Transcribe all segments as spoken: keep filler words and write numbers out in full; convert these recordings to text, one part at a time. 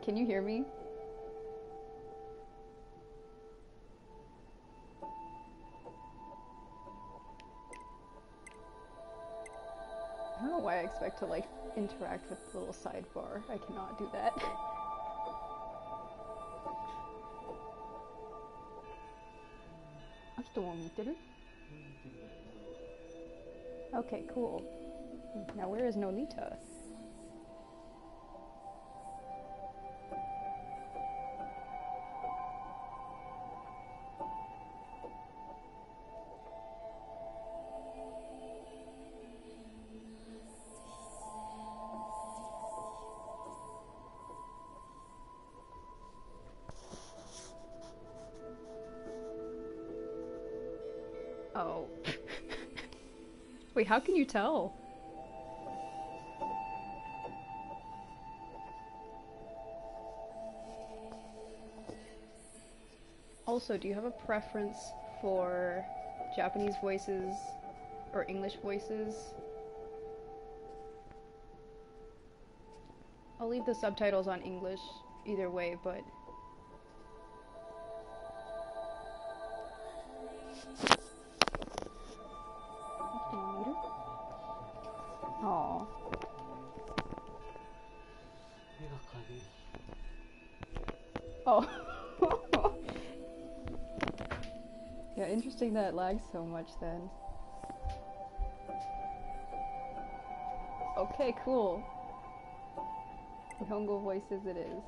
Wait, can you hear me? I don't know why I expect to like interact with the little sidebar. I cannot do that. Okay, cool. Now where is Nolita? Wait, how can you tell? Also, do you have a preference for Japanese voices or English voices? I'll leave the subtitles on English either way, but... Interesting that it lags so much then. Okay, cool. Nihongo voices it is.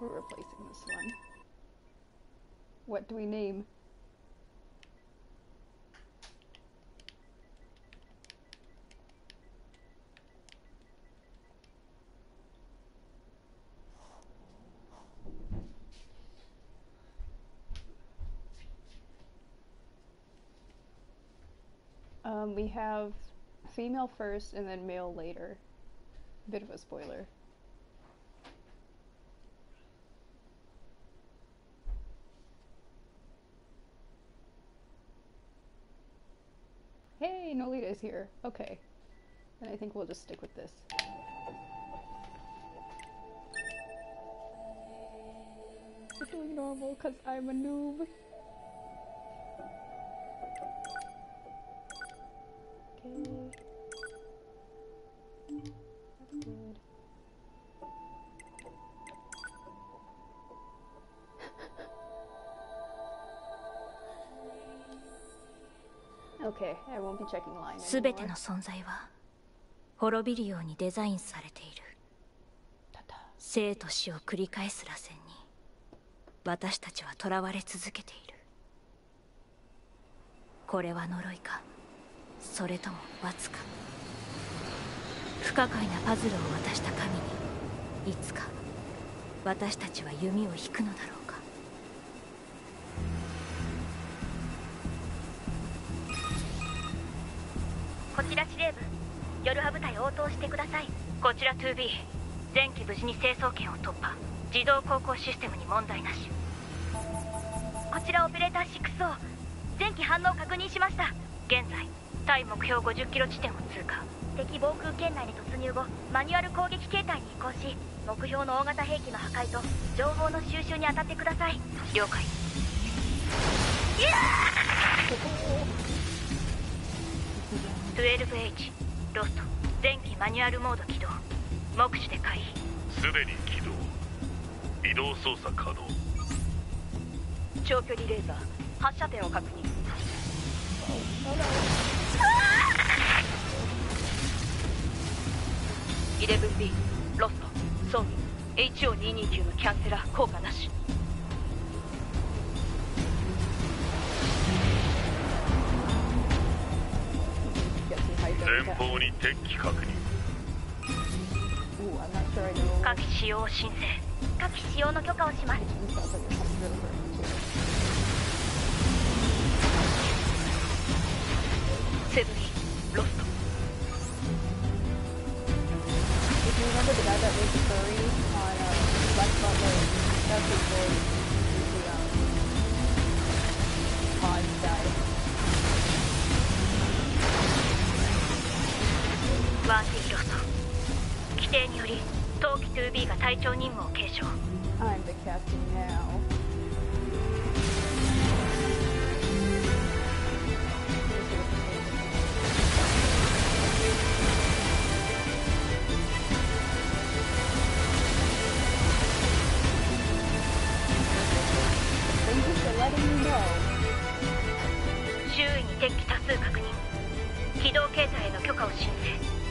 We're replacing this one. What do we name? We have female first and then male later. Bit of a spoiler. Hey, Nolita is here. Okay. Then I think we'll just stick with this. We're doing normal because I'm a noob. Okay, I won't be checking line anymore. 全ての存在は滅びるようにデザインされている。生と死を繰り返す螺旋に私たちは囚われ続けている。これは呪いか、それとも罰か。不可解なパズルを渡した神にいつか私たちは弓を引くのだろうか。こちら司令部、夜派部隊応答してください。こちら ツービー、 前期無事に成層圏を突破。自動航行システムに問題なし。こちらオペレーター シックスオー、 前期反応確認しました。現在対目標ごじゅっキロ地点を通過。敵防空圏内に突入後、マニュアル攻撃形態に移行し、目標の大型兵器の破壊と情報の収集に当たってください。了解。いやーじゅうにエイチ ロスト、前期マニュアルモード起動。目視で回避。すでに起動。移動操作可能。長距離レーザー発射点を確認。イレブンビー ロスト、装備 エイチオーにーにーきゅう のキャンセラー効果なし。前方に敵機確認。火器使用申請。火器使用の許可をします。セブンロスト。ワンヒーローソン規定により冬季 ツービー が隊長任務を継承。 I'm the captain now. 周囲に敵機多数確認。機動形態への許可を申請。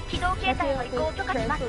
機動形態の移行を許可します。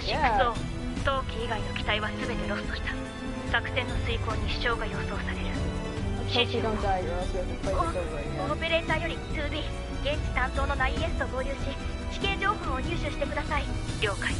シックスオー 冬季以外の機体は全てロストした。作戦の遂行に支障が予想される。指示を。オペレーターより ツービー 現地担当の ナインエス と合流し地形情報を入手してください。了解。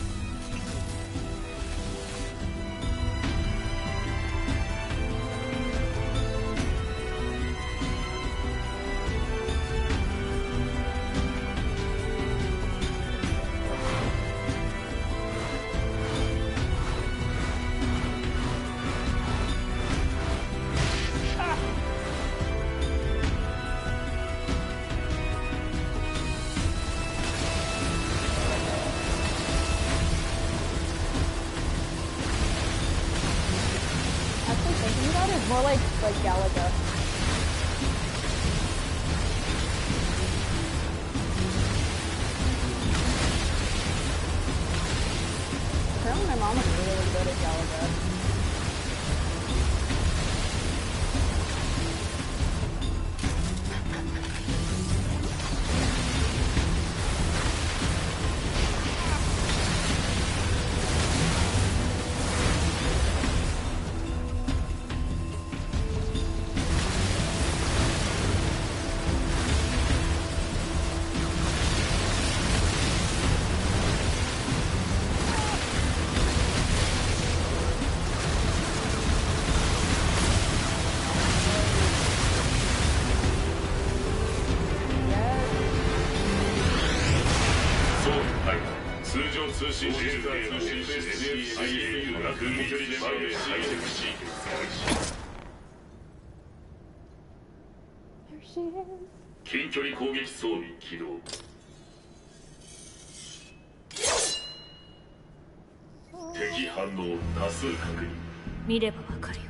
通信設備への エスエスシー の空無距離でまで解析し。 近距離攻撃装備起動。 敵反応多数確認。見ればわかるよ。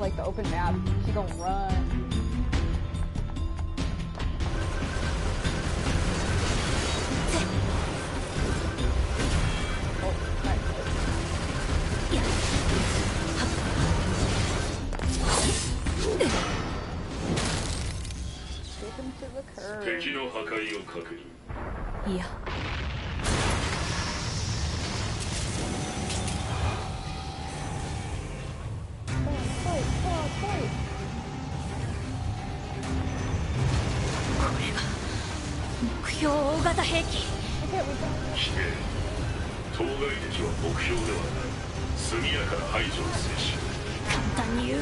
Like the open map, she gonna run. Okay, we got it. 当該敵は目標ではない。速やかな排除を制し、簡単に言う。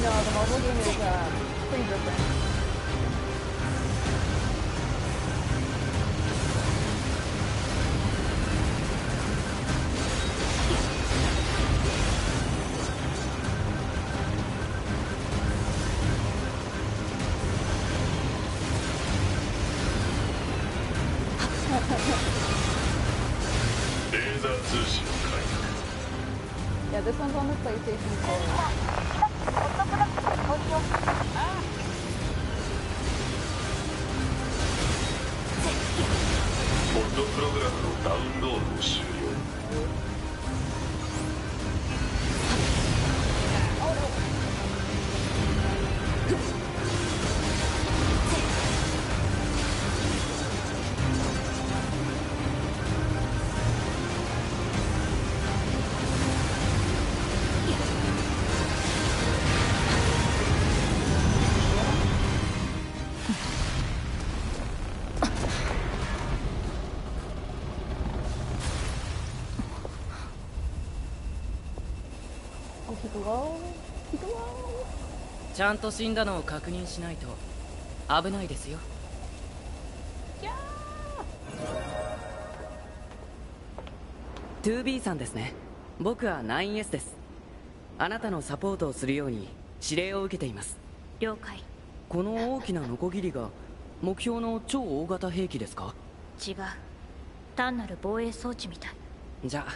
No, the mobile game is uh, pretty different. Yeah, this one's on the PlayStation four. Piccolo? Piccolo? ちゃんと死んだのを確認しないと危ないですよ。ツービー さんですね。僕は ナインエス です。あなたのサポートをするように指令を受けています。了解。この大きなノコギリが目標の超大型兵器ですか？違う、単なる防衛装置みたい。じゃあ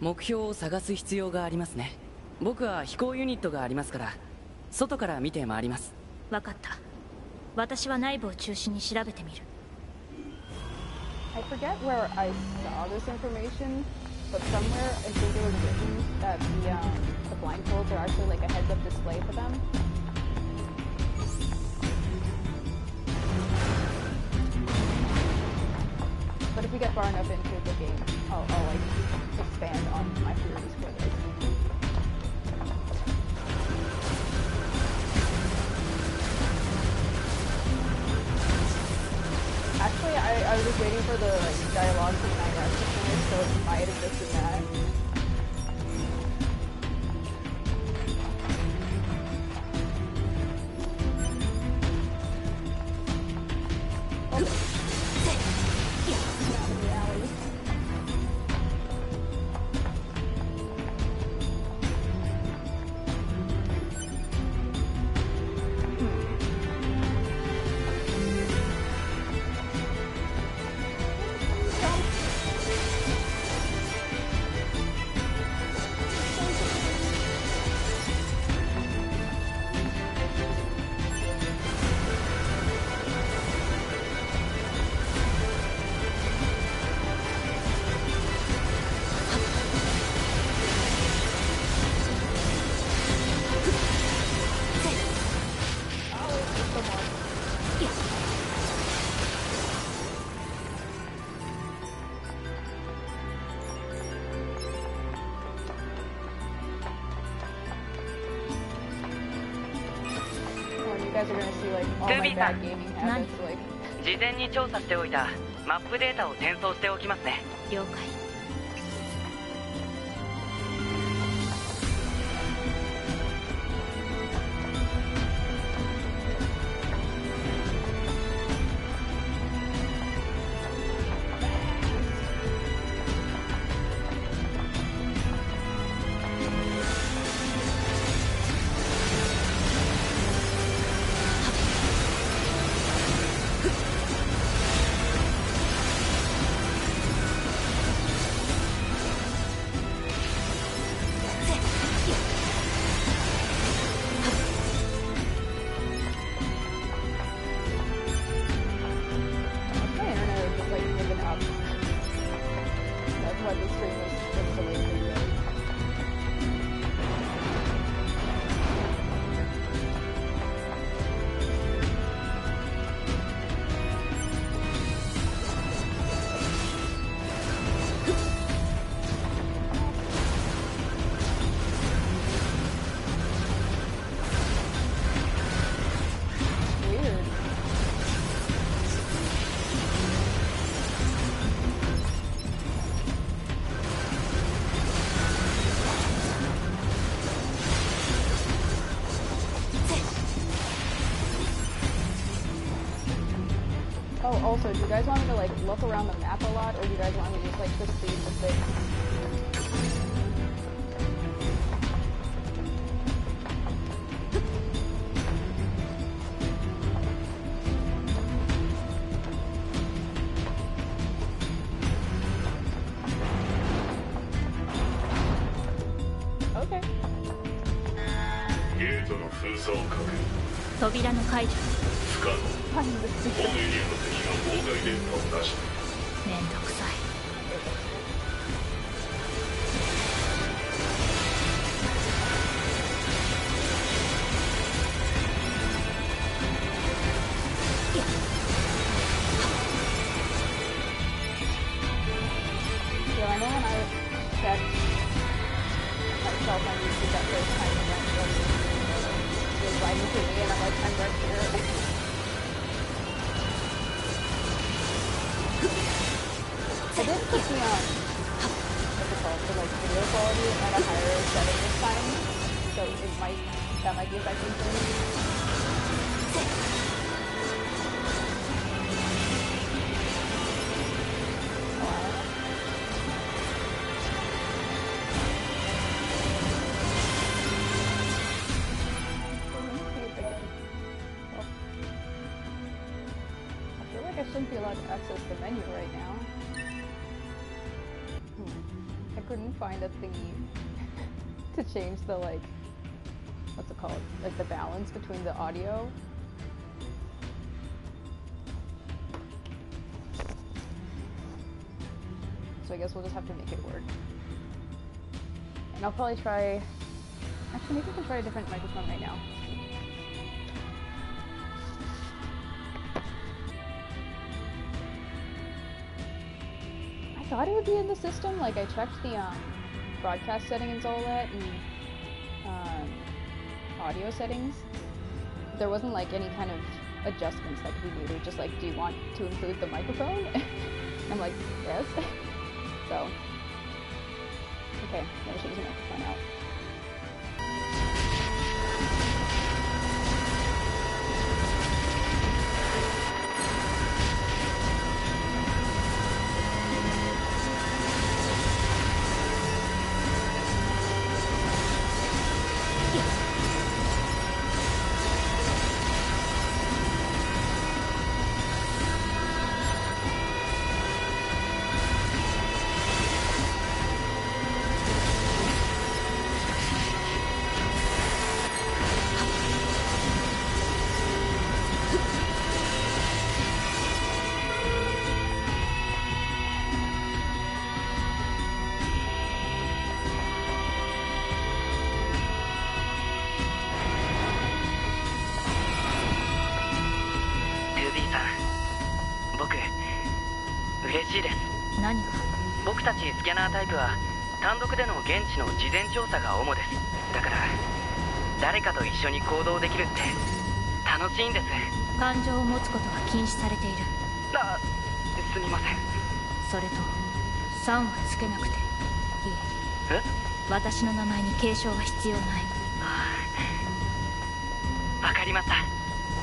目標を探す必要がありますね。僕は飛行ユニットがありますから外から見て回ります。分かった。私は内部を中心に調べてみる。 I forget where I saw this information, but somewhere I think it was written that the, um, the blindfolds are actually like a heads-up display for them. But if we get far enough into the game, I'll, I'll like expand on my theories for this. Actually, I, I was just waiting for the like, dialogue from nine S to finish, so it might have just been that.ツービーさん、事前に調査しておいたマップデータを転送しておきますね。了解。also, do you guys want me to like look around the map a lot, or do you guys want me to just like proceed with it? Find a thingy to change the, like, what's it called, like the balance between the audio. So I guess we'll just have to make it work. And I'll probably try, actually maybe I can try a different microphone right now. I thought it would be in the system, like I checked the um, broadcast settings all that and um, audio settings. There wasn't like any kind of adjustments that could be made. It was just like, do you want to include the microphone? I'm like, yes. So, okay, I'm gonna change the microphone out.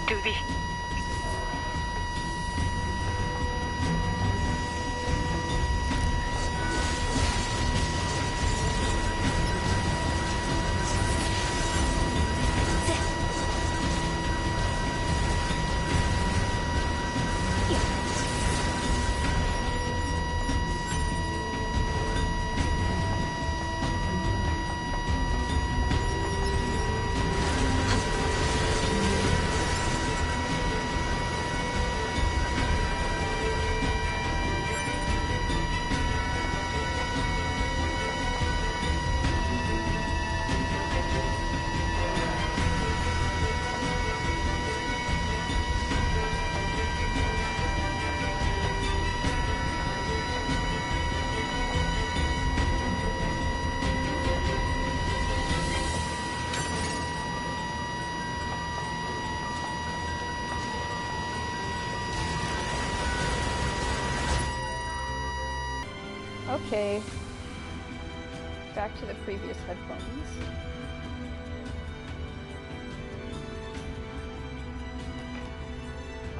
two B。Okay, back to the previous headphones.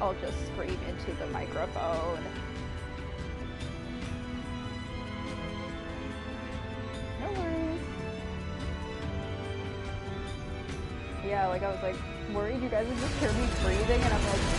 I'll just scream into the microphone. No worries. Yeah, like I was like worried you guys would just hear me breathing, and I'm like,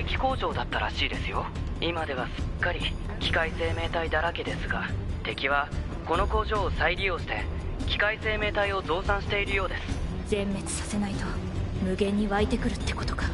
兵器工場だったらしいですよ。今ではすっかり機械生命体だらけですが、敵はこの工場を再利用して機械生命体を増産しているようです。全滅させないと無限に湧いてくるってことか。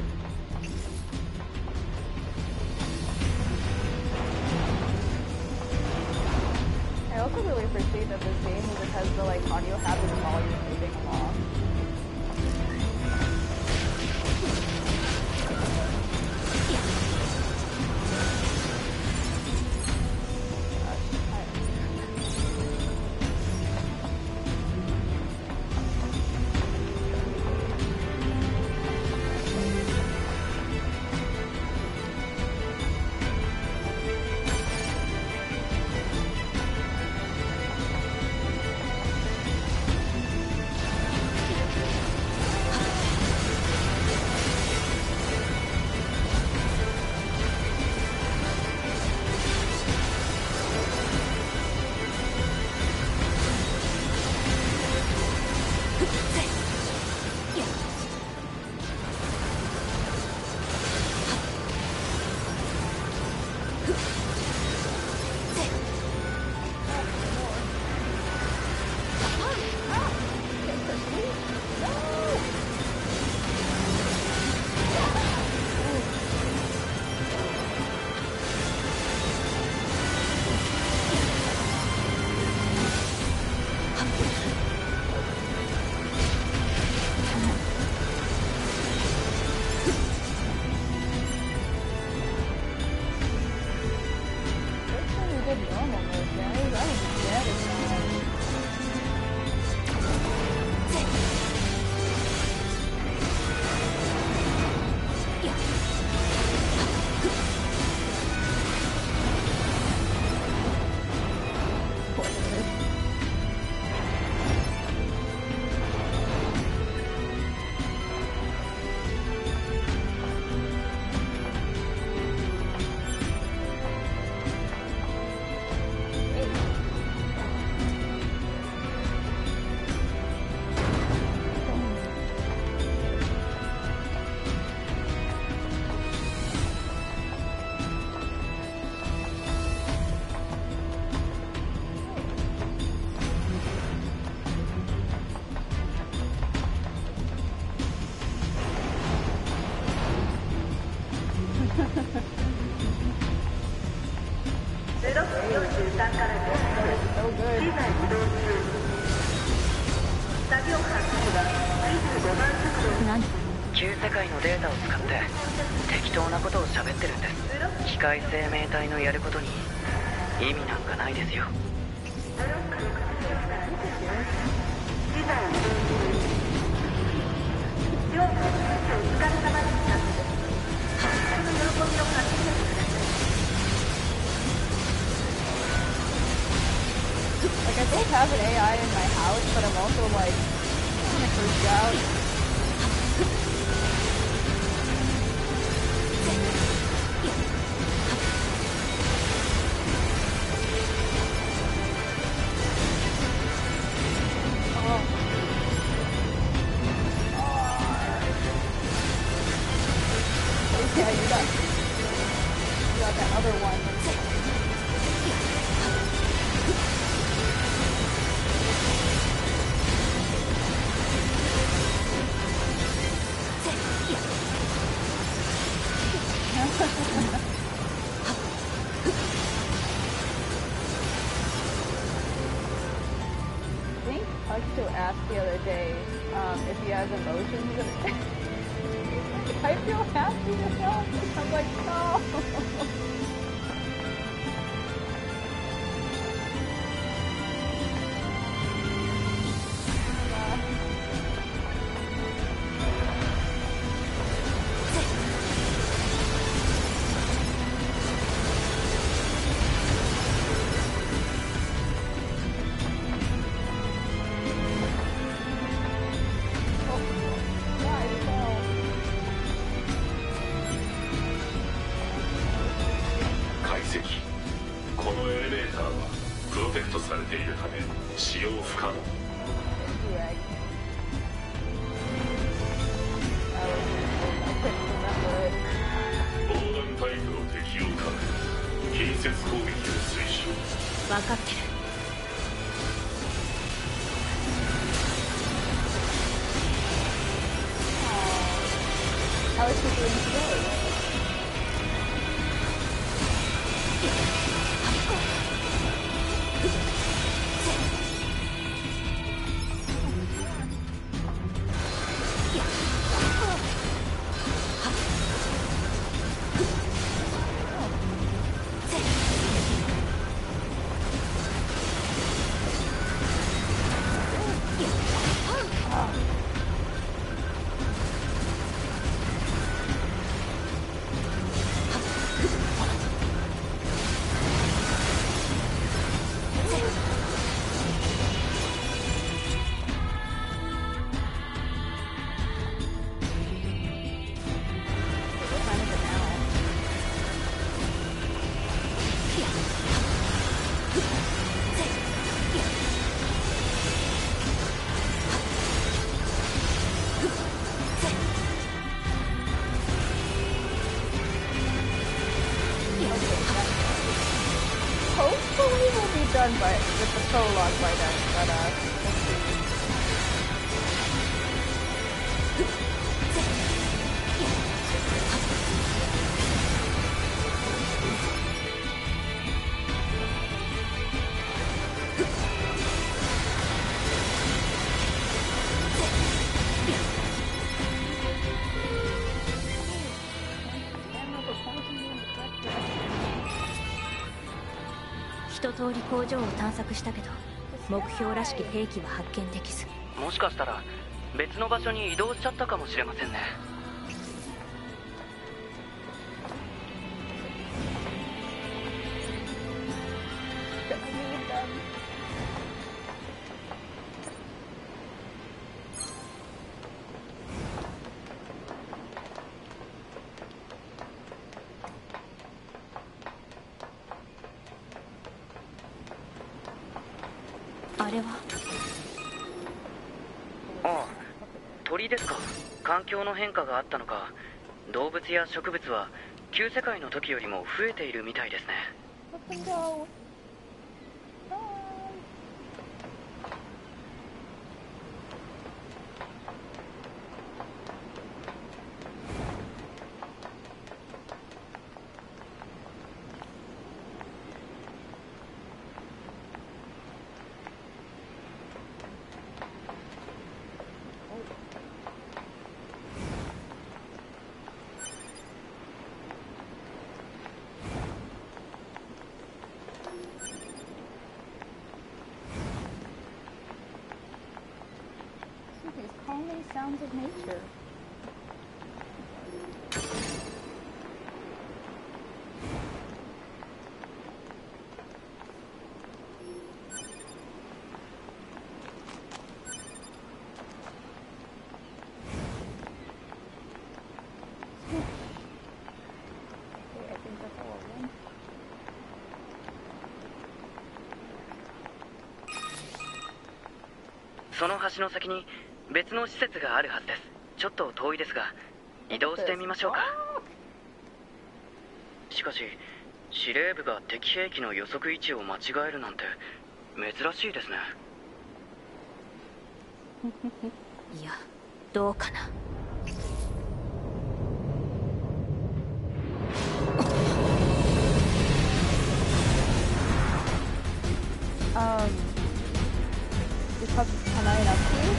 機械生命体のやることに意味なんかないですよ。think Huxto asked the other day um, if he has emotions. And I feel happy to help. I'm like, no.一通り工場を探索したけど目標らしき兵器は発見できず、もしかしたら別の場所に移動しちゃったかもしれませんね。変化があったのか、動物や植物は旧世界の時よりも増えているみたいですね。その橋の先に別の施設があるはずです。ちょっと遠いですが移動してみましょうか。しかし司令部が敵兵器の予測位置を間違えるなんて珍しいですね。いや、どうかな。is called Hanae Natsuki.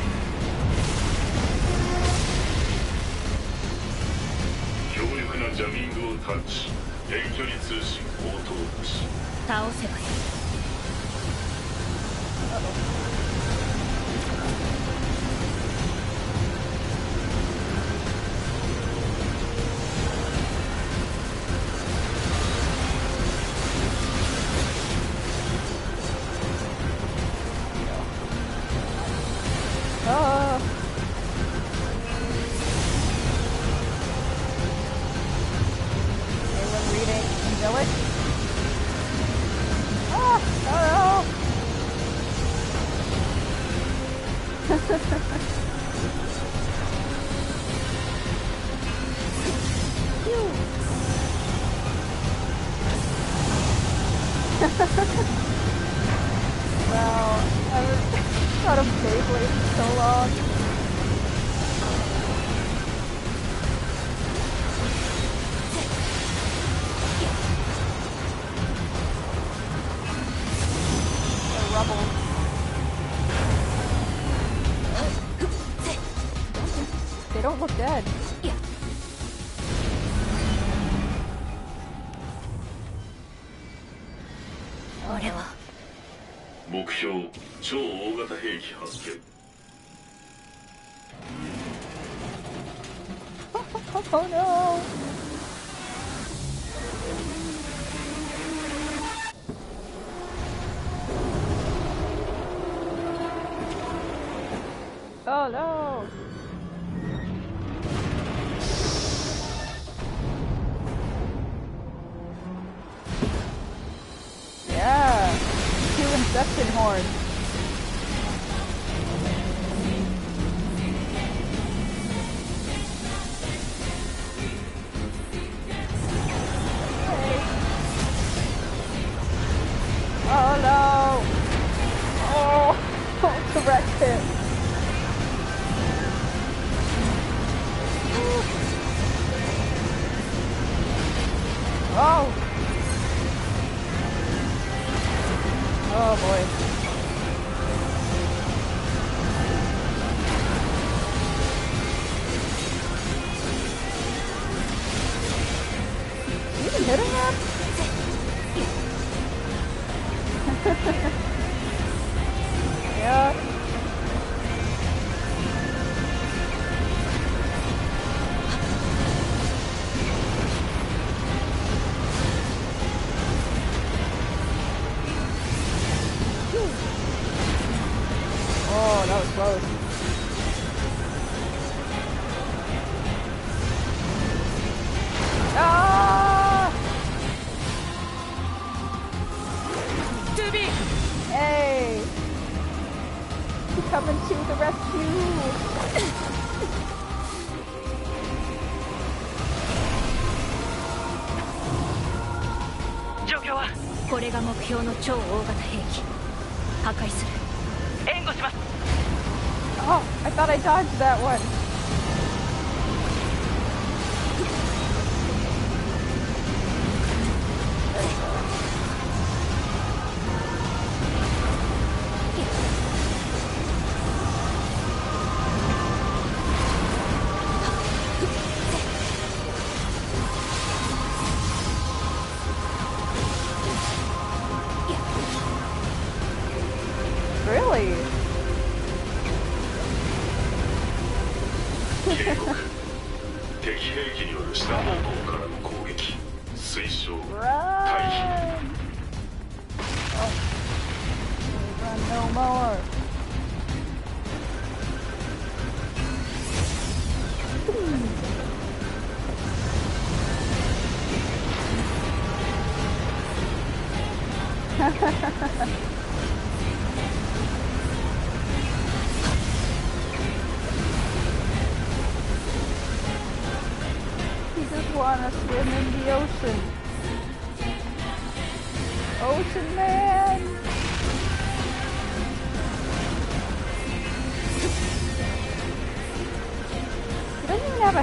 Oh no! Oh no! Yeah! Two Inception Horns! Oh, I thought I dodged that one.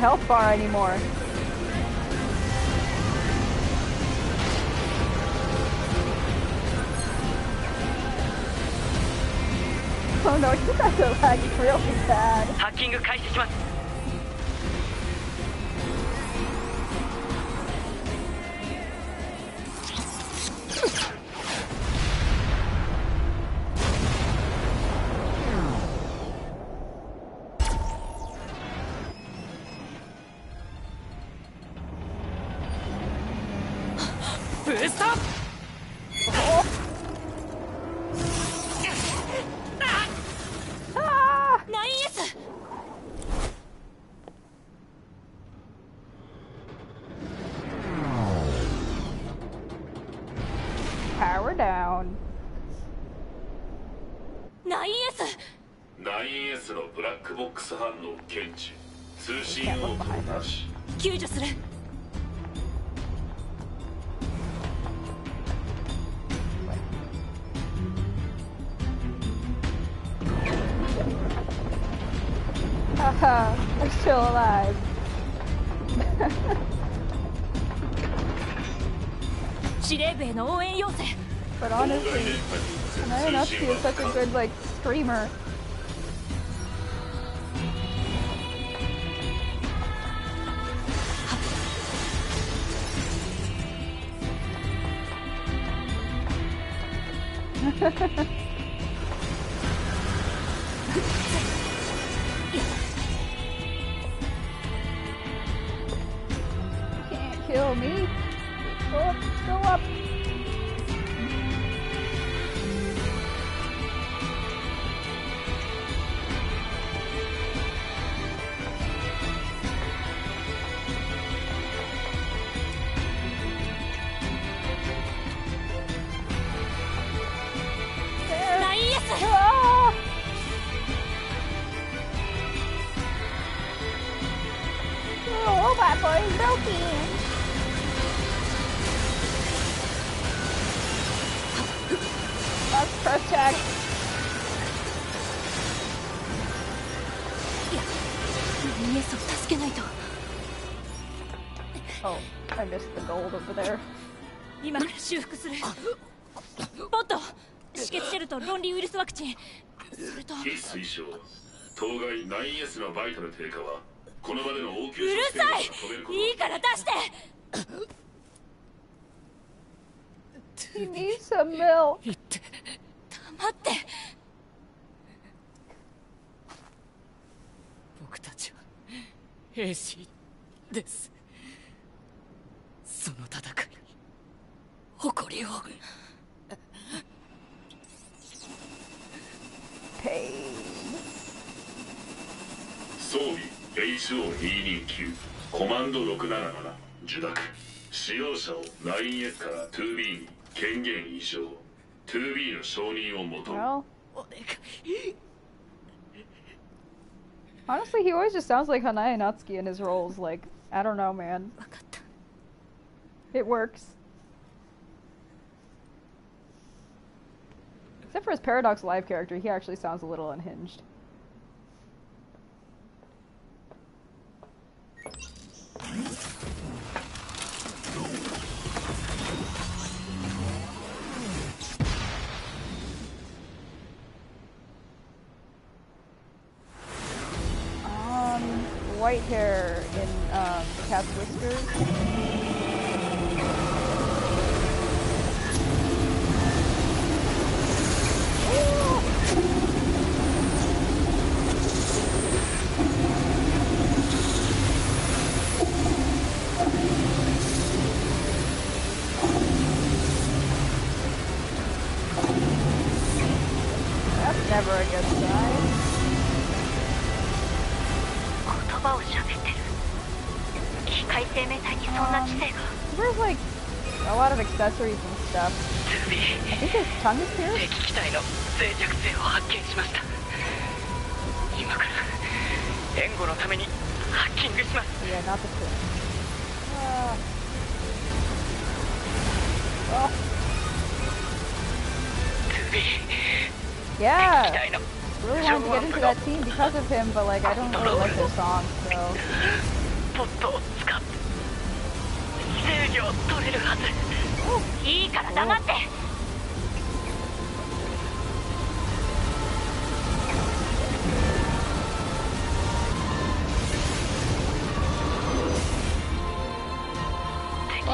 Health bar anymore. Oh no, you guys are lagging really bad. Hacking starts. But honestly, Hanae Natsuki is such a good, like, streamer. Can't kill me. Go up, go up.ナインエス のバイタル低下はこの場での応急処置を止めること。うるさい。いいから出して。黙って。僕たちは兵士です。その戦いに誇りを。装備 エイチオーにーにーきゅう コマンドろくななな受諾。使用者を ナインエス から ツービー に権限移譲。 ツービー の承認を求める。 Honestly, he always just sounds like Hanae Natsuki in his roles. Like, I don't know, man. It works. Except for his Paradox Live character, he actually sounds a little unhinged. Um, white hair in um, cat's whiskers. Accessories and stuff. I think his tongue is pierced. Yeah, not the pierced. Uh. Oh. Yeah, really wanted to get into that team because of him, but like I don't really like their song, so. Oh. Oh.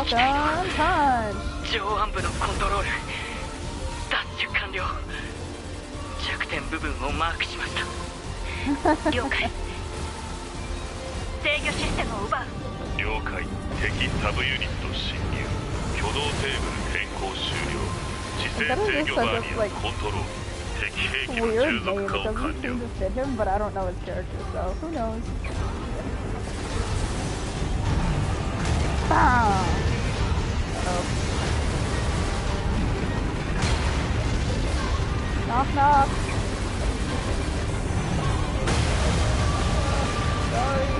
Shotgun time! 上腕部のコントロール脱出完了。弱点部分をマークしました。了解。制御システムを奪う。了解。敵サブユニット侵入。挙動テーブル変更終了。自制制御バーニアコントロール。敵兵器の従属化を完了。 Wow. Uh-oh. Knock, knock. Sorry.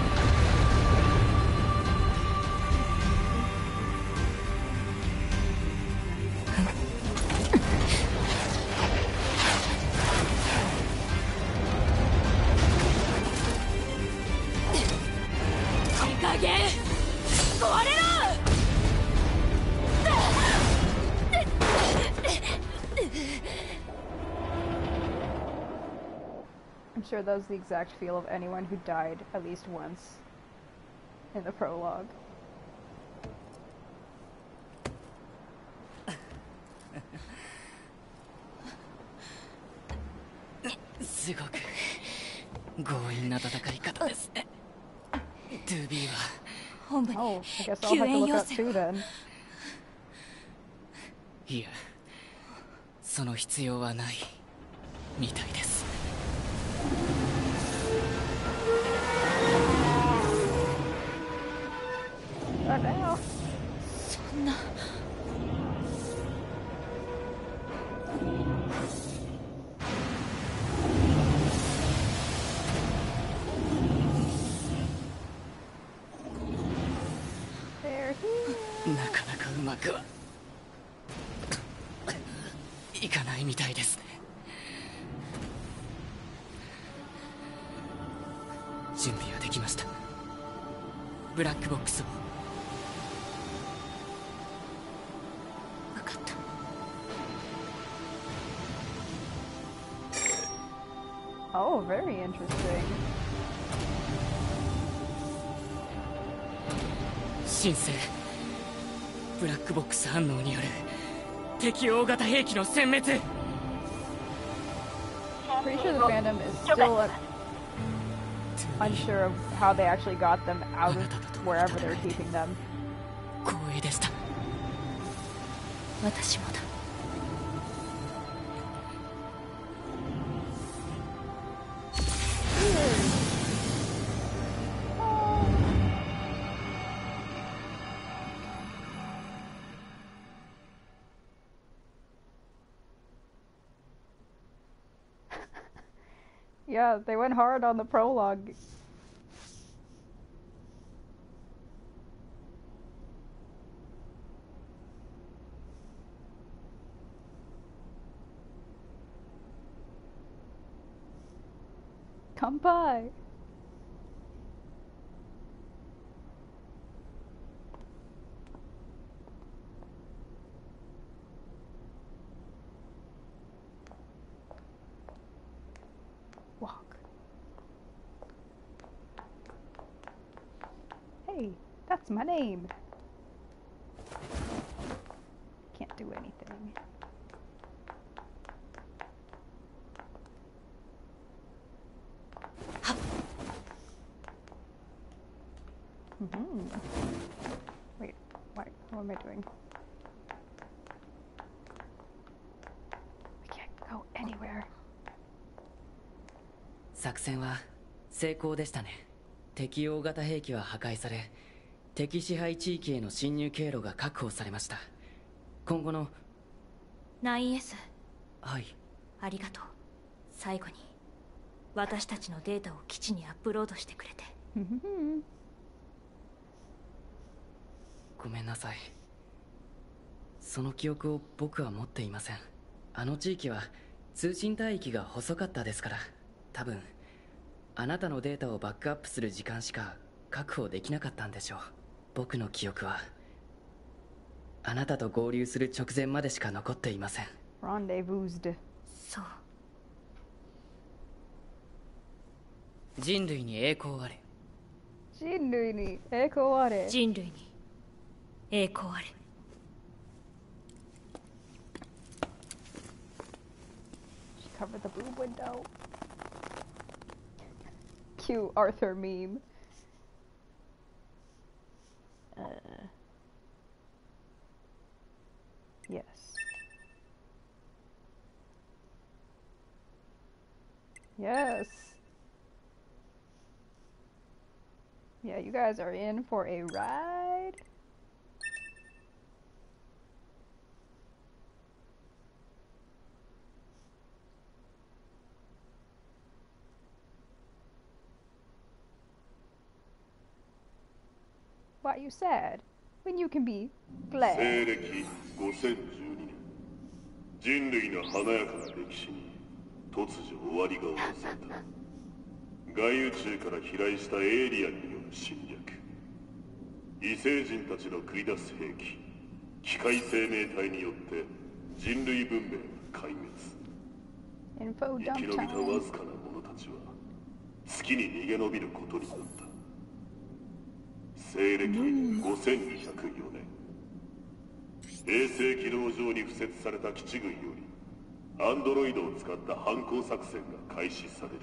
Sure, that was the exact feel of anyone who died at least once in the prologue. Oh, I guess I'll have to look up too then. Yeah. その必要はないみたいです。 What the hell? そんな。なかなかうまくはいかないみたいですね。準備はできました。ブラックボックスを。 Oh, very interesting. Shinsei, black box reaction による敵大型兵器の殲滅。Pretty sure the fandom is still unsure of how they actually got them out of wherever they're keeping them. 光栄でした。私もだ。 Yeah, they went hard on the prologue. Come by. That's my name. Can't do anything. Mm-hmm. Wait, what? What am I doing? I can't go anywhere. 作戦は成功でしたね。敵大型兵器は破壊され。 敵支配地域への侵入経路が確保されました。今後の ナインエス。はい。ありがとう。最後に私たちのデータを基地にアップロードしてくれて。ごめんなさい。その記憶を僕は持っていません。あの地域は通信帯域が細かったですから、多分あなたのデータをバックアップする時間しか確保できなかったんでしょう。 僕の記憶はあなたと合流する直前までしか残っていません。そう。人類に栄光あれ。人類に栄光あれ。人類に栄光あれ。She covered the boob window. Cute Arthur meme. Uh, yes. Yes. Yeah, you guys are in for a ride. Why are you sad when you can be glad? 西暦ごせんじゅうにねん、人類の華やかな歴史に突如終わりが訪れた。外宇宙から飛来したエイリアンによる侵略、異星人たちの繰り出す兵器、機械生命体によって人類文明が壊滅。生き延びたわずかな者たちは月に逃げ延びることになった。 西暦ごせんにひゃくよねん、衛星軌道上に敷設された基地群よりアンドロイドを使った反抗作戦が開始される。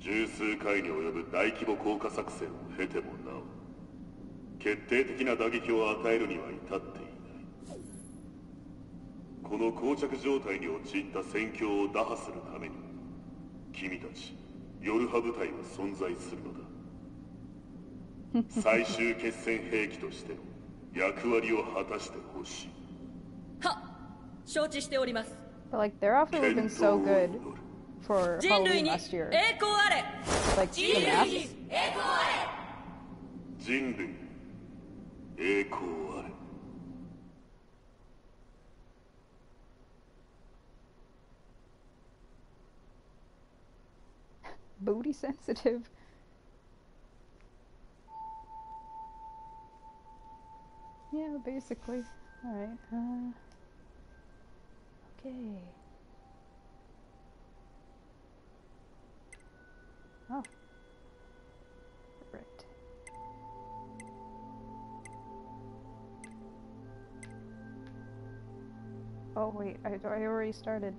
十数回に及ぶ大規模降下作戦を経てもなお決定的な打撃を与えるには至っていない。この膠着状態に陥った戦況を打破するために君たちヨルハ部隊は存在するのだ。 最終決戦兵器としての役割を果たしてほしい。は、承知しております。Like their offer would have been so good for Halloween last year. Like the maps. 人類栄光あれ。Booty sensitive. Yeah, basically. Alright, uh... okay. Oh. Right. Oh wait, I, I already started.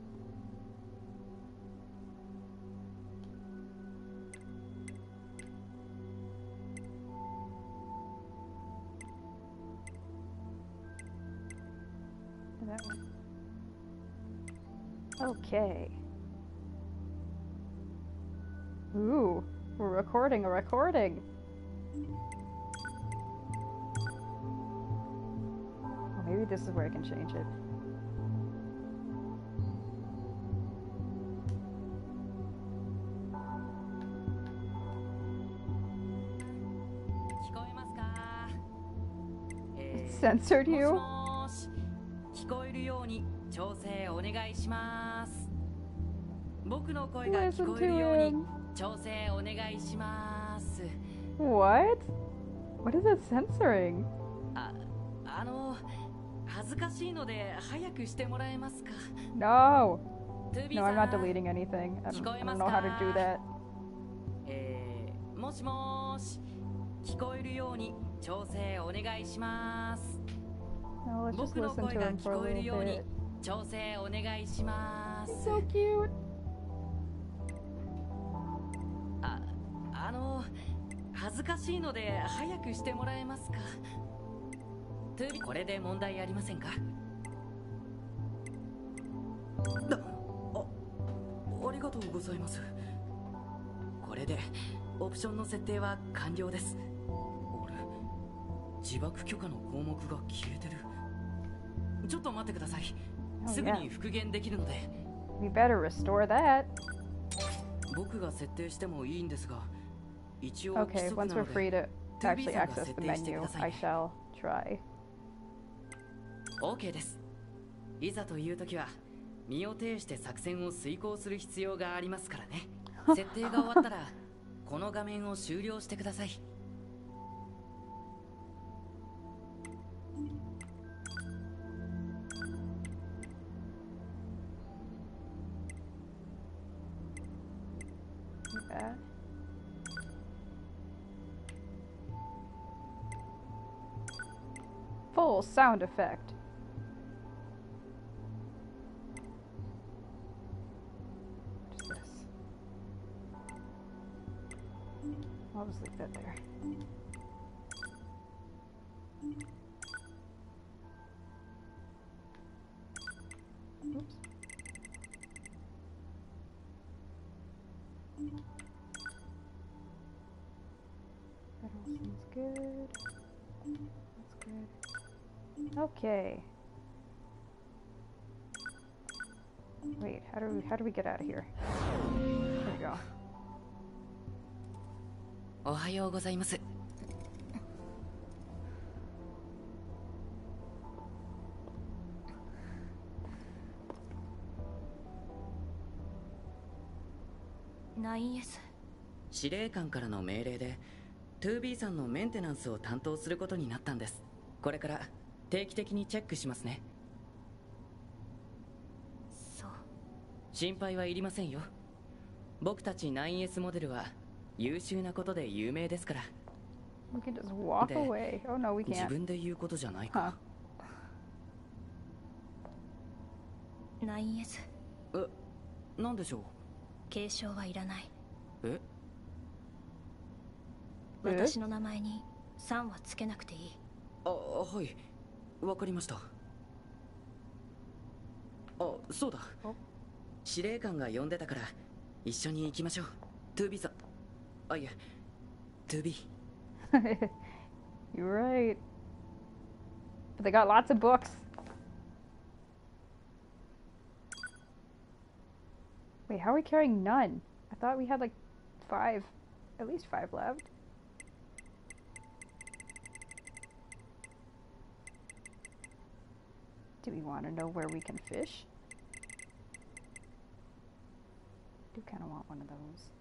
Okay. Ooh, we're recording a recording. Well, maybe this is where I can change it. It censored you? 調整お願いします。僕の声が聞こえるように調整お願いします。What? What is it censoring? あ、あの恥ずかしいので早くしてもらえますか？ No. No, I'm not deleting anything. I don't, I don't know how to do that. えー、もしもし、聞こえるように調整お願いします。僕の声が聞こえるように。 調整お願いします。So cute. あ、あの恥ずかしいので早くしてもらえますか？これで問題ありませんか？あ、ありがとうございます。これでオプションの設定は完了です。俺、自爆許可の項目が消えてる。ちょっと待ってください。 すぐに復元できるので。We better restore that. 僕が設定してもいいんですが、一応規則なので。Okay, once we're free to actually access the menu, I shall try. OK です。いざという時は身を挺して作戦を遂行する必要がありますからね。設定が終わったらこの画面を終了してください。full sound effect. What is this? I'll just leave that there. Oops. That all seems good. That's good. Okay. Wait, how do we how do we get out of here? There we go. Ohayou gozaimasu.ナインエス 司令官からの命令で ツービー さんのメンテナンスを担当することになったんです。これから定期的にチェックしますね。そう。心配はいりませんよ。僕たち ナインエス モデルは優秀なことで有名ですから。で、自分で言うことじゃないか。ナインエス。え、なんでしょう。継承はいらない。え？私の名前にさんはつけなくていい。あ、はい、わかりました。あ、そうだ、司令官が呼んでたから一緒に行きましょう。 ツービー さん、あ、いや ツービー。 You're right. They got lots of books. Wait, how are we carrying none? I thought we had like five, at least five left. Do we want to know where we can fish? I do kind of want one of those.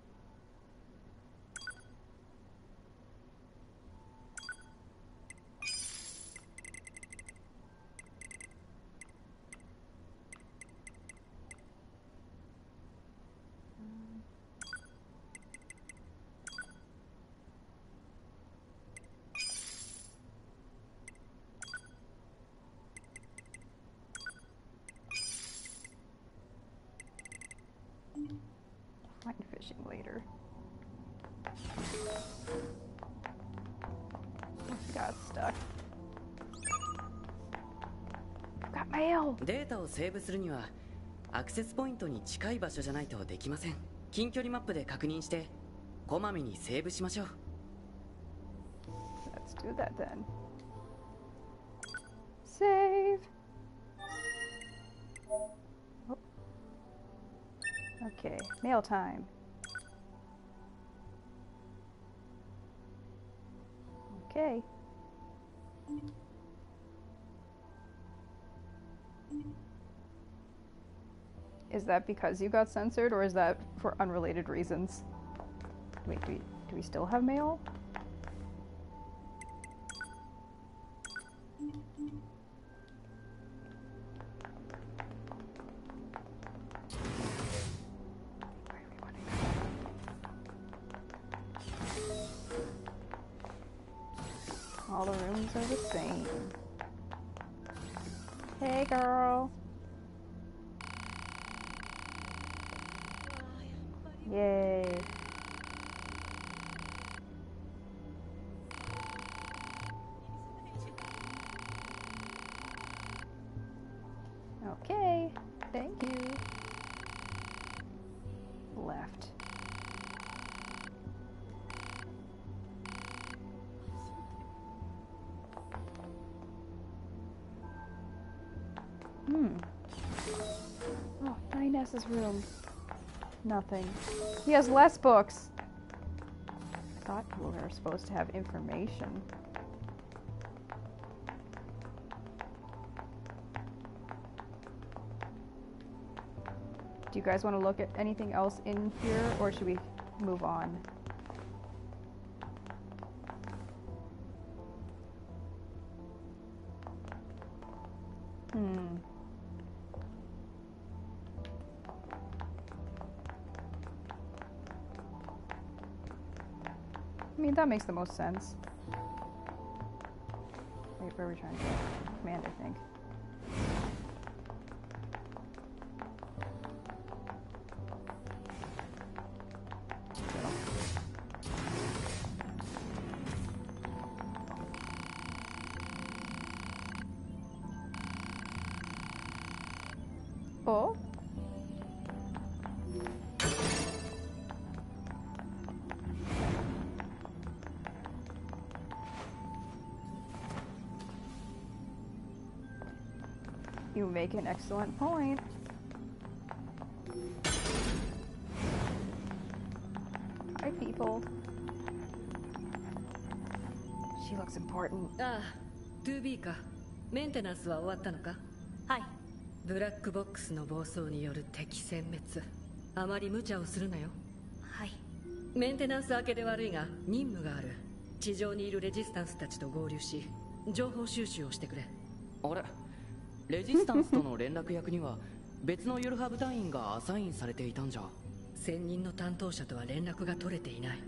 Got stuck. Got mail. データをセーブするにはアクセスポイントに近い場所じゃないとできません。近距離マップで確認してこまめにセーブしましょう。 Let's do that then. Save. Oh. Okay, mail time. Okay. Is that because you got censored, or is that for unrelated reasons? Wait, do we, do we still have mail? All the rooms are the same. Hey, girl. Yay. Okay. Thank you. Left. Hmm. Oh, nine S's room. Nothing. He has less books. I thought we were supposed to have information. Do you guys want to look at anything else in here, or should we move on? Hmm. I mean, that makes the most sense. Wait, That's where we're trying to go. Command, I think. Oh? You make an excellent point. Hi, people. She looks important. Ah, two B か。メンテナンスは終わったのか？はい。ブラックボックスの暴走による敵殲滅。あまり無茶をするなよ。はい。メンテナンス明けで悪いが、任務がある。地上にいるレジスタンスたちと合流し、情報収集をしてくれ。あれ？レジスタンスとの連絡役には別のヨルハ部隊員がアサインされていたんじゃ。専任の担当者とは連絡が取れていない。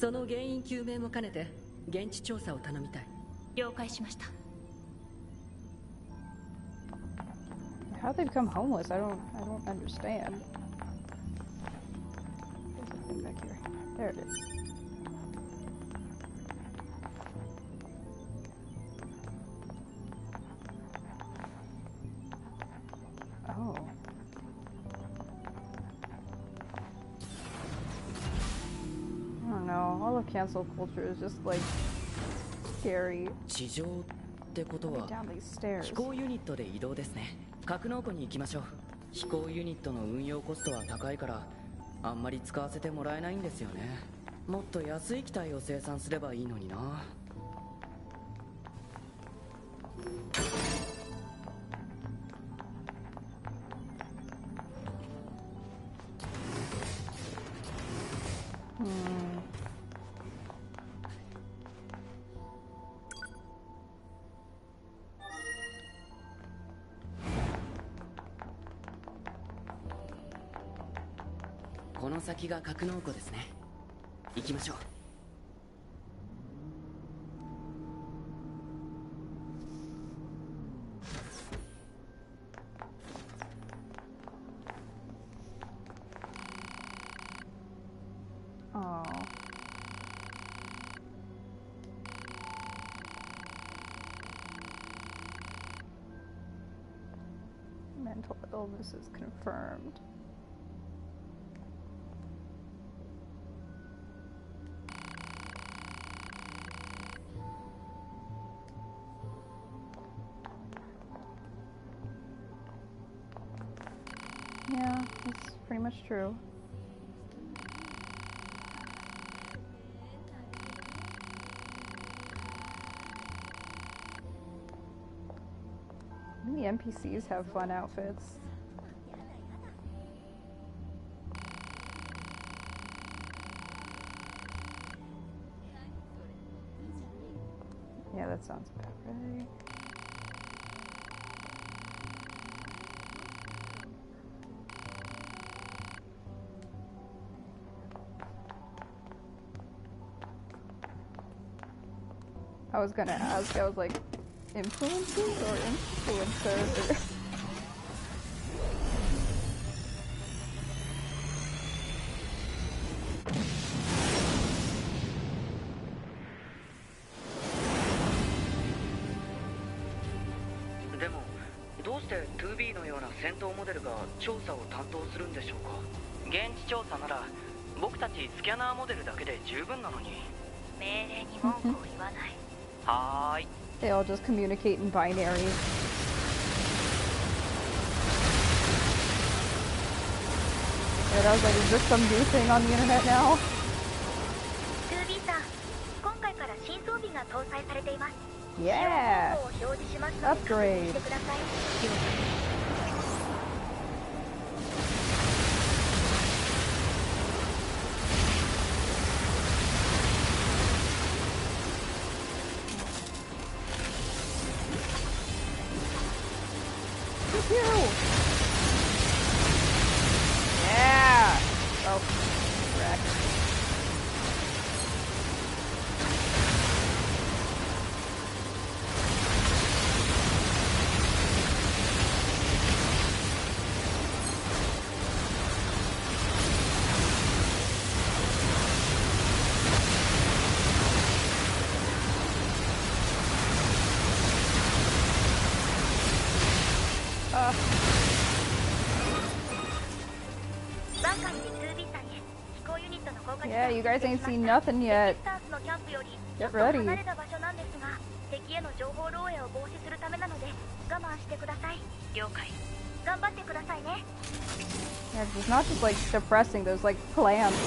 その原因究明も兼ねて現地調査を頼みたい。了解しました。 How they become homeless? I don't, I don't understand. There's a thing back here. There it is. Cancel culture is just like scary. 地上ってことは飛行ユニットで移動ですね。格納庫に行きましょう。飛行ユニットの運用コストは高いからあんまり使わせてもらえないんですよね。もっと安い機体を生産すればいいのにな。先が格納庫ですね。行きましょう。ああ。Mental illness is confirmed. Yeah, that's pretty much true. Maybe N P Cs have fun outfits. Yeah, that sounds about right. I was gonna ask, I was like, influencers or influencers? Demo, どうして two B のような戦闘モデルが調査を担当するんでしょうか？現地調査なら僕たちスキャナーモデルだけで十分なのに。命令に文句を言わない。はーい。 They all just communicate in binary. And I was like, is this some new thing on the internet now? ツービー さん、今回から新装備が搭載されています。 Yeah! Upgrade! Yeah, you guys ain't seen nothing yet. Get ready. Yeah, it's not just like depressing, there's like plants.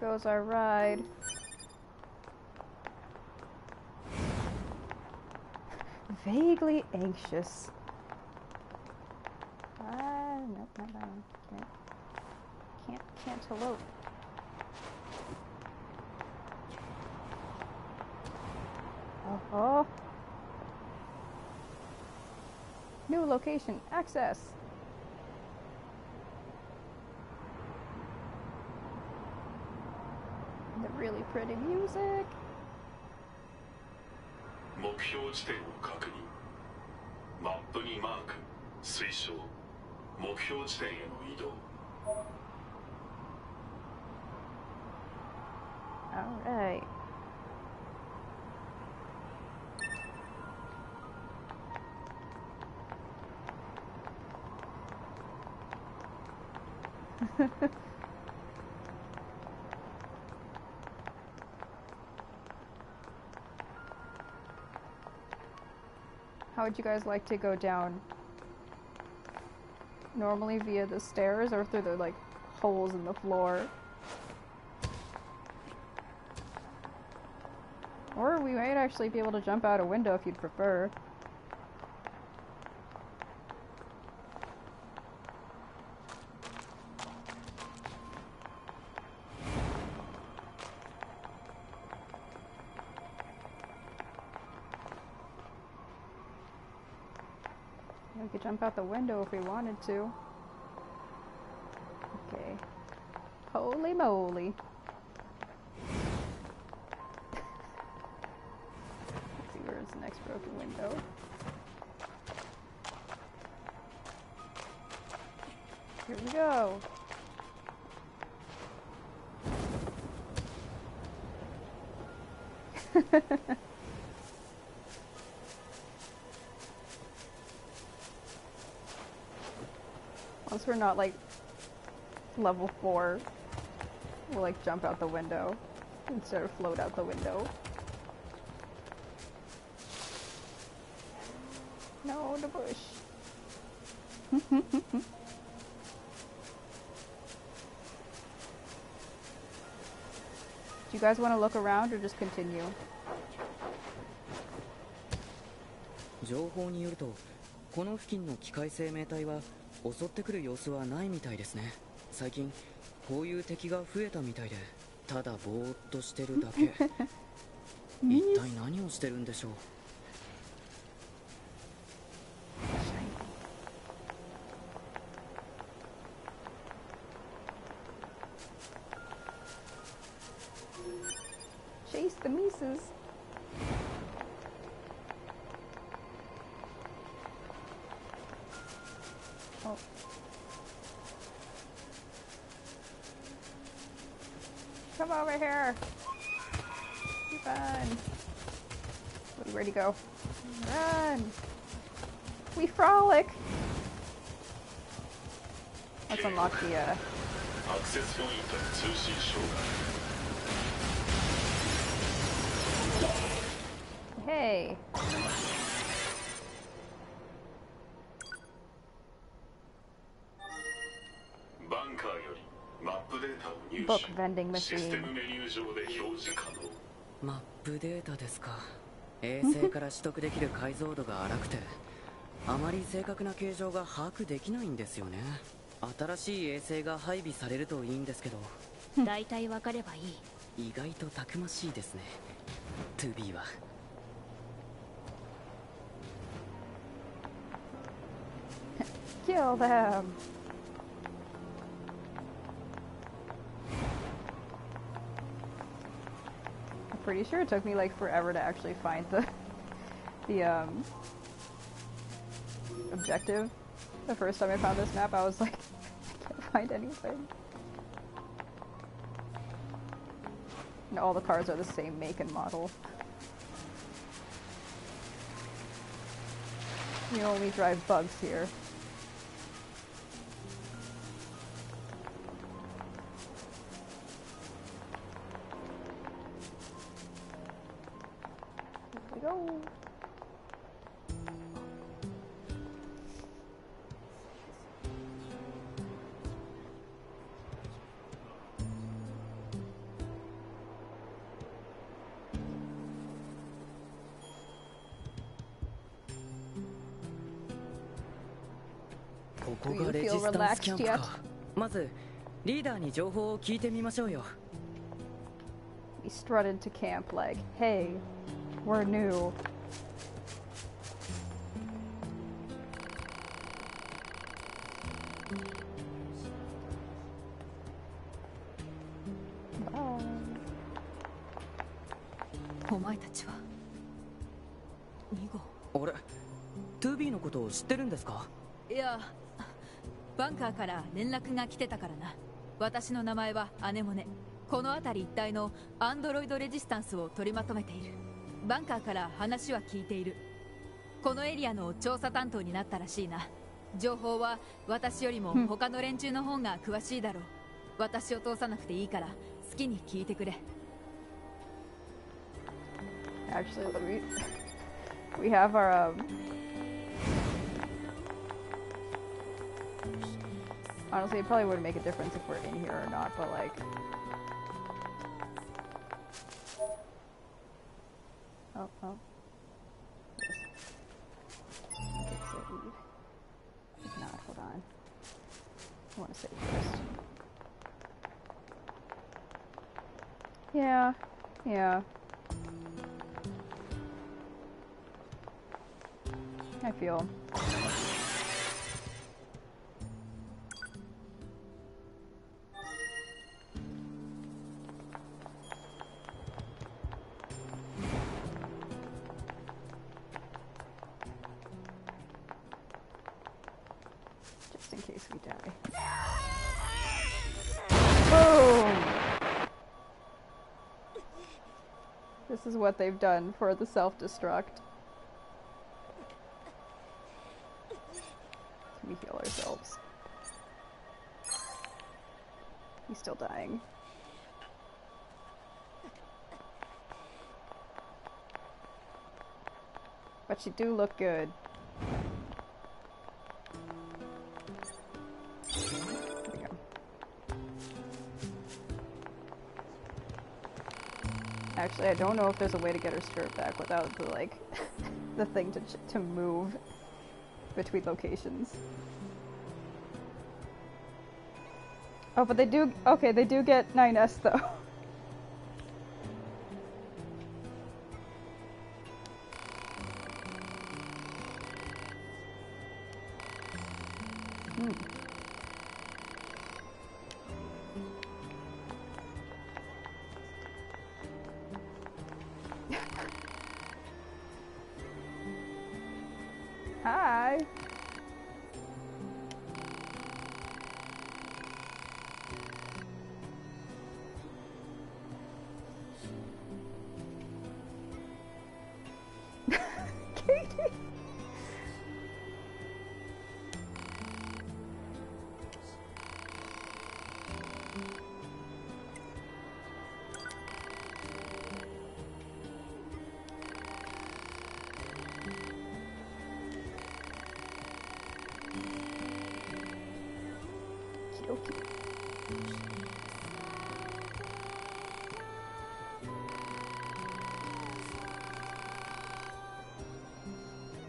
Goes our ride. Vaguely anxious. Ah, nope, not that one. Okay. Can't, cantaloupe. Oh, oh. New location, access. Really pretty music. All right. How would you guys like to go down? Normally via the stairs or through the like holes in the floor? Or we might actually be able to jump out a window if you'd prefer. Jump out the window if we wanted to. Okay. Holy moly. Let's see, where's the next broken window? Here we go. Once we're not like level four, we'll like jump out the window and sort of float out the window. No, the bush. Do you guys want to look around or just continue? 情報によると、この付近の機械生命体は 襲ってくる様子はないみたいですね。最近こういう敵が増えたみたいで、ただぼーっとしてるだけ。一体何をしてるんでしょう。Chase the Mises. Come over here. Be fun. Where'd he go? Run. We frolic. Let's unlock the uh... access point and communication shortcut. Hey. Book vending machine. Map data ですか。衛星から取得できる解像度が荒くて、あまり正確な形状が把握できないんですよね。新しい衛星が配備されるといいんですけど。だいたいわかればいい。意外とたくましいですね。ツービー は。Kill them. Pretty sure it took me like forever to actually find the the um objective. The first time I found this map, I was like, I can't find anything. And all the cars are the same make and model. You only drive bugs here. Relaxed yet? まずリーダーに情報を聞いてみましょうよ。We strutted to camp like, "Hey, we're new." お前たちはにごう。俺、ツービー のことを知ってるんですか？いや。 バンカーから連絡が来てたからな。私の名前はアネモネ。この辺り一帯のアンドロイドレジスタンスを取りまとめている。バンカーから話は聞いている。このエリアの調査担当になったらしいな。情報は私よりも他の連中の方が詳しいだろう。私を通さなくていいから好きに聞いてくれ。Actually, we have our、um Honestly, it probably wouldn't make a difference if we're in here or not, but like... Oh, oh. Yes. Okay, save leave. If not, hold on. I want to save first. Yeah, yeah. I feel... is what they've done for the self-destruct. Can we heal ourselves? He's still dying. But you do look good. Actually, I don't know if there's a way to get her spirit back without the, like, the thing to, ch to move between locations. Oh, but they do- okay, they do get nine S, though.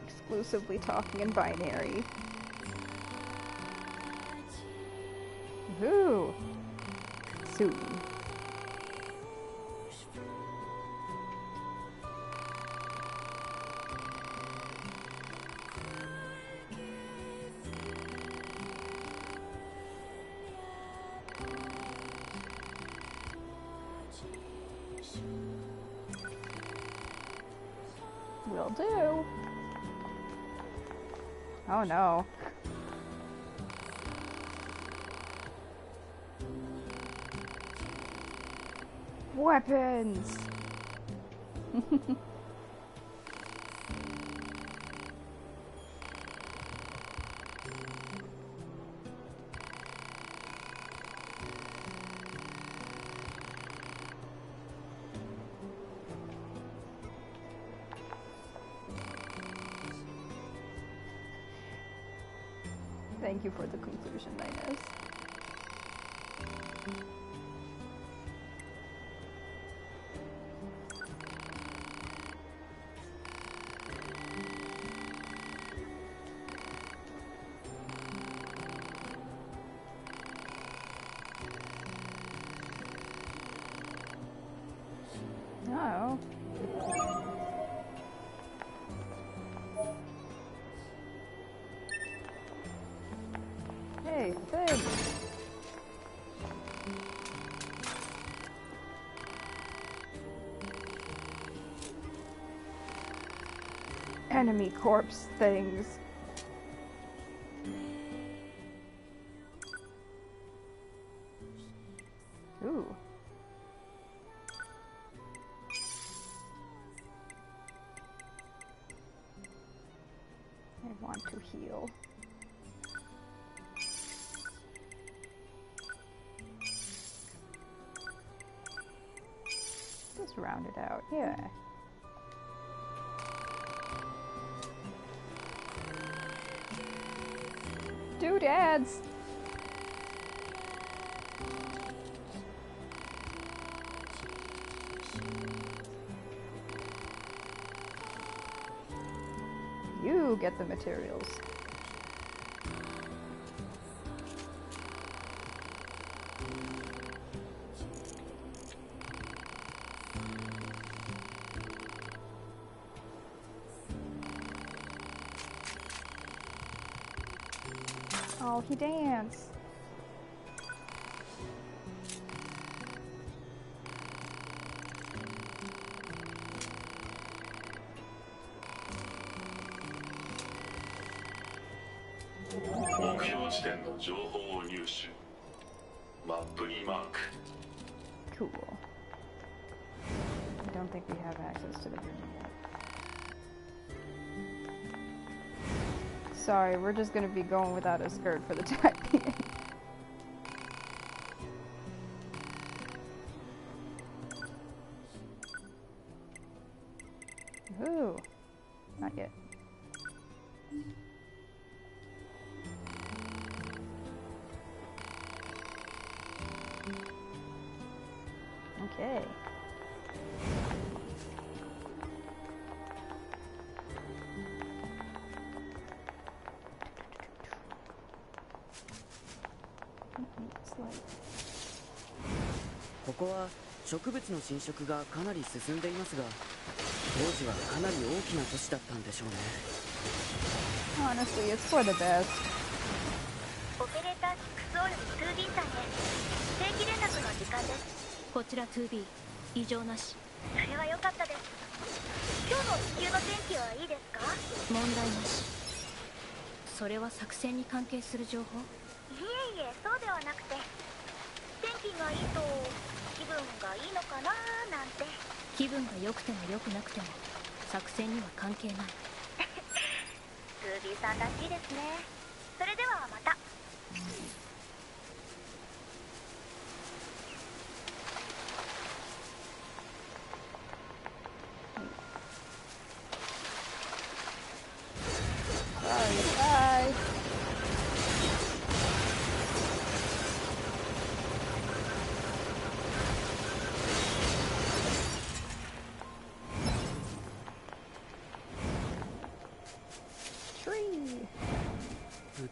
Exclusively talking in binary. Woo! Soon. Will do. Oh no. Weapons! Thank you for the conclusion, nine S. Enemy corpse things. Ooh. I want to heal. Just round it out, yeah. Dads. You get the materials. He danced. Cool. I don't think we have access to the room yet. Sorry, we're just gonna be going without a skirt for the time being. Ooh, not yet. Okay. Honestly, it's for the best. Operator six O さんへ定期連絡の時間です。こちら two B、 異常なし。それは良かったです。今日の地球の天気はいいですか？問題なし。それは作戦に関係する情報？いえいえ、そうではなくて、天気がいいと気分がいいのかなーなんて。気分が良くても良くなくても作戦には関係ない。ツービー さんらしいですね。それではまた。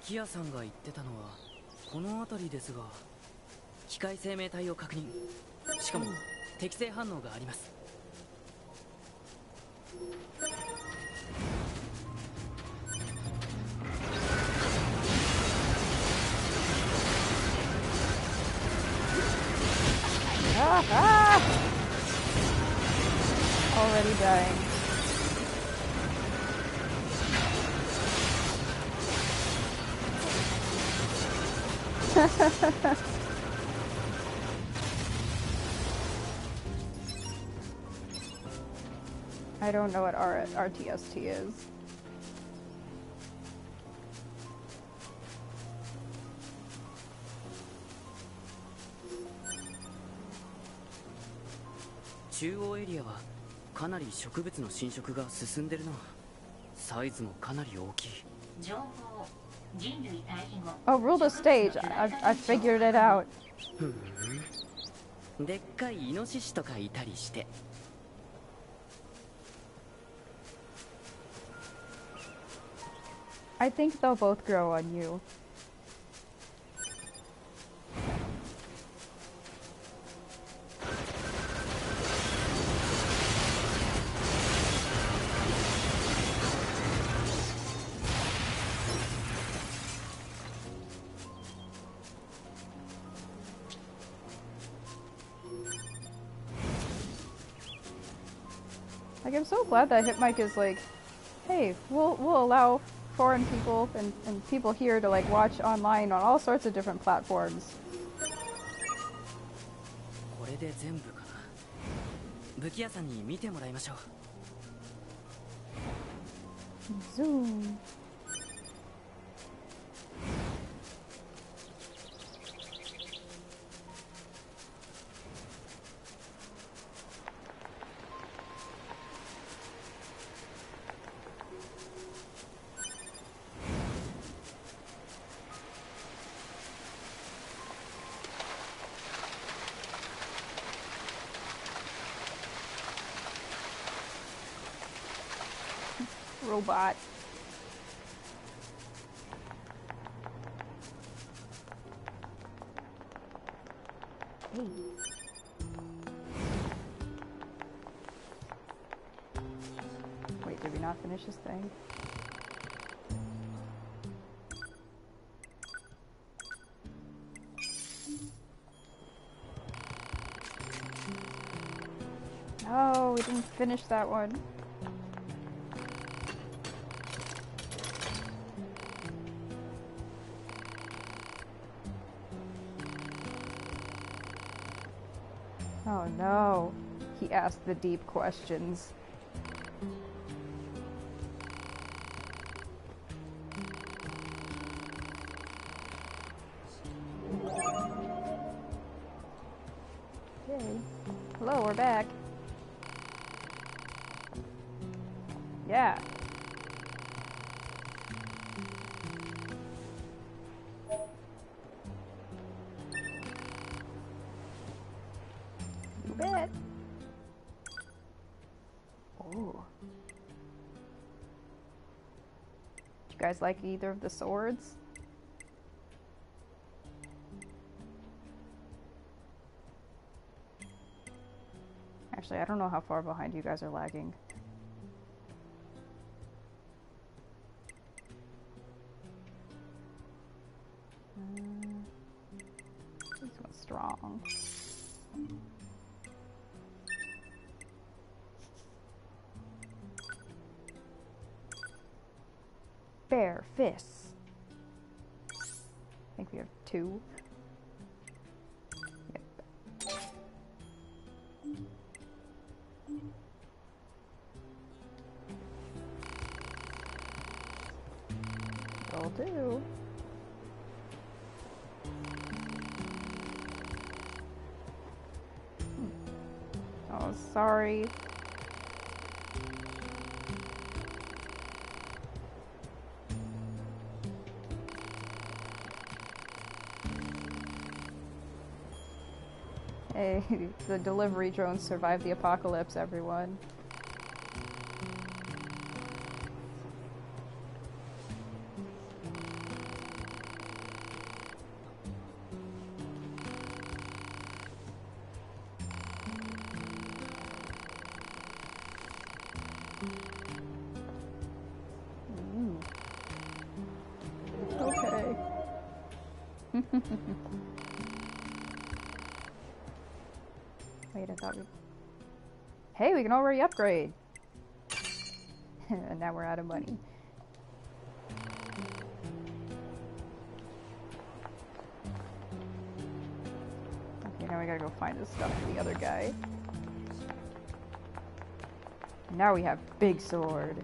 キアさんが言ってたのはこの辺りですが、機械生命体を確認。しかも適正反応があります。ああ、 already dying. I don't know what R T S T is.中央エリアはかなり植物の侵食が進んでるな。サイズもかなり大きい。情報人類対応。Oh, rule the stage. I I figured it out. でっかいイノシシとかいたりして。I think they'll both grow on you. Like, I'm so glad that Hipmike is like, hey, we'll we'll allow foreign people and, and people here to like watch online on all sorts of different platforms. Zoom. Robot. Hey. Wait, did we not finish this thing? Oh, we didn't finish that one. Oh no, he asked the deep questions. Okay. Hello, we're back. Yeah. Guys like either of the swords? Actually, I don't know how far behind you guys are lagging. Um, this one's strong. Bare fists. I think we have two. Yep. Will do. Hmm. Oh, sorry. The delivery drones survived the apocalypse, everyone. Mm. Okay. Wait, I thought we... Hey, we can already upgrade! And now we're out of money. Okay, now we gotta go find this stuff for the other guy. Now we have big sword.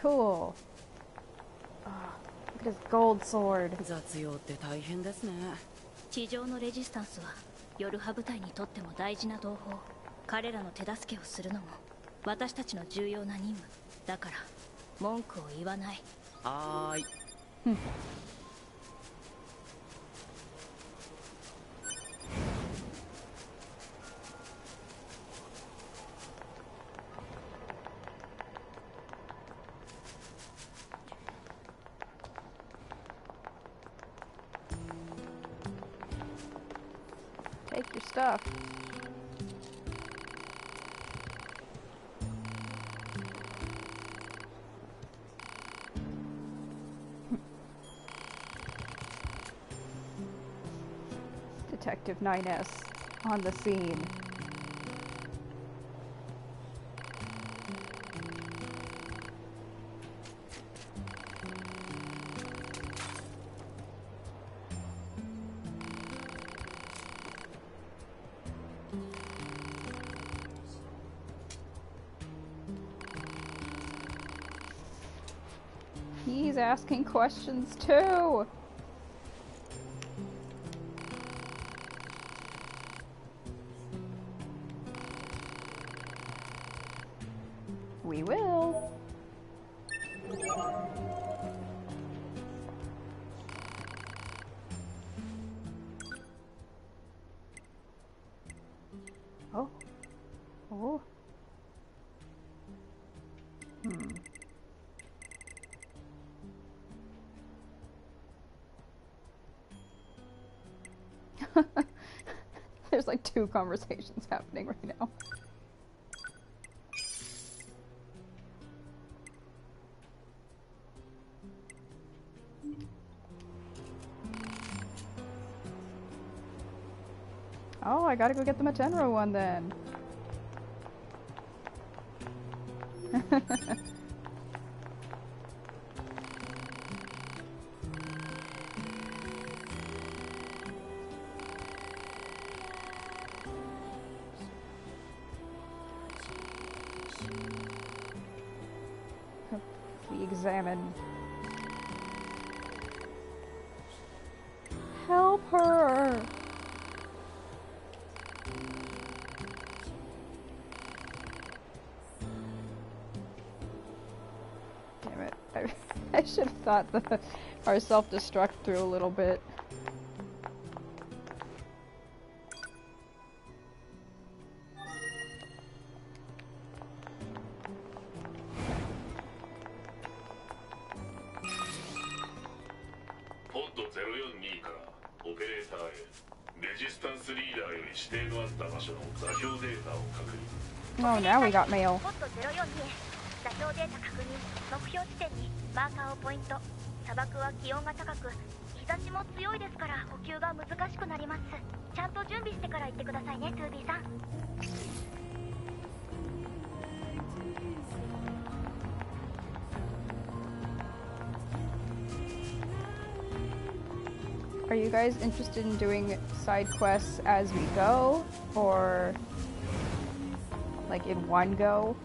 Cool. Oh, look at his gold sword. Stuff. Detective nine S on the scene. Asking questions too. We will. Oh. Oh. Hmm. There's like two conversations happening right now. Oh, I gotta go get the Matenro one then. Examine. Help her. Damn it. I, I should have thought that our self-destruct through a little bit. Oh, now we got mail. Are you guys interested in doing side quests as we go, or like in one go?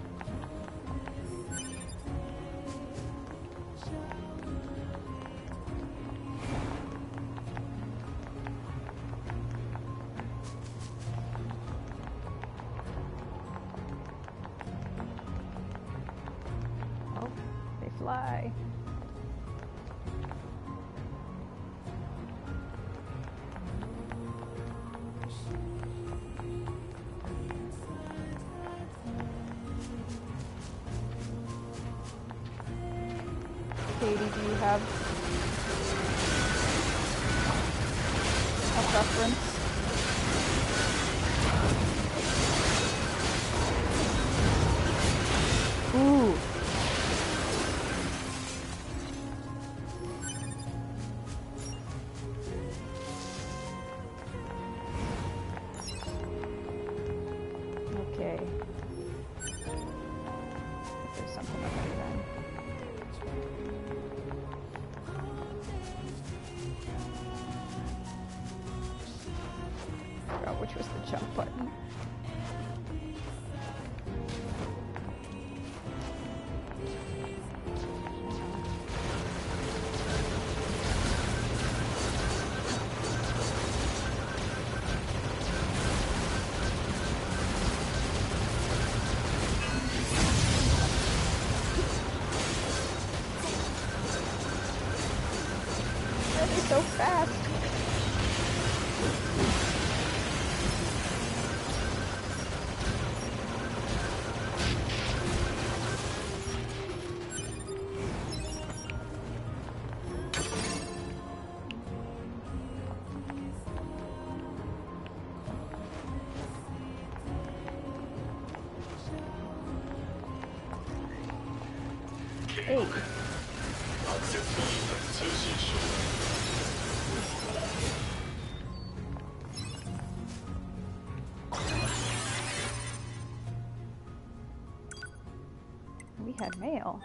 Had mail.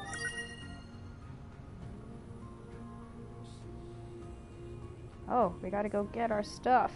Oh, we gotta go get our stuff.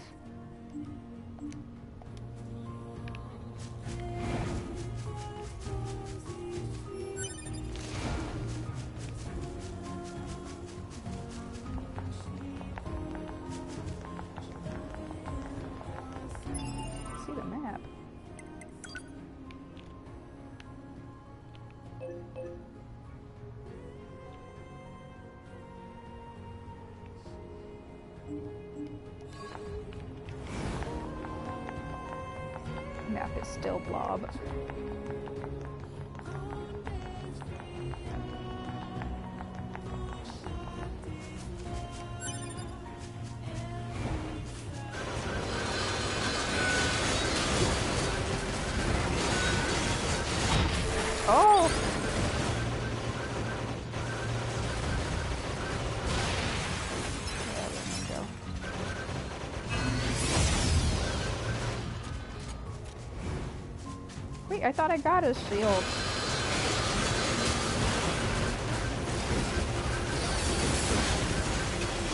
I thought I got his shield.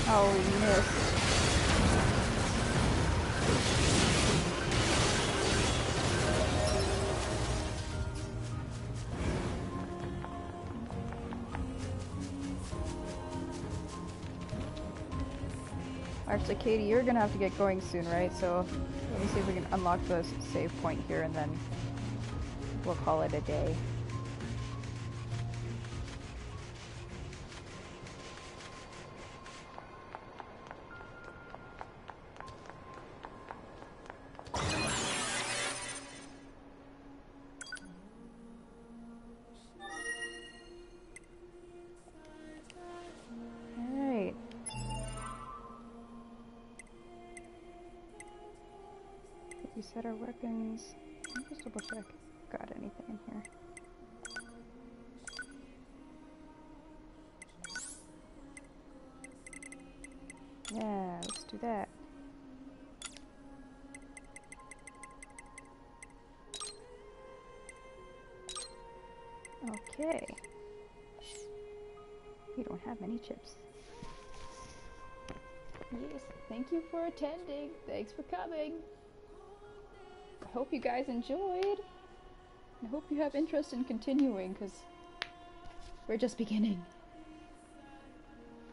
Oh, he missed. Actually, Katie, you're gonna have to get going soon, right? So let me see if we can unlock the save point here and then we'll call it a day. Chips. Yes, thank you for attending. Thanks for coming. I hope you guys enjoyed. I hope you have interest in continuing, because we're just beginning.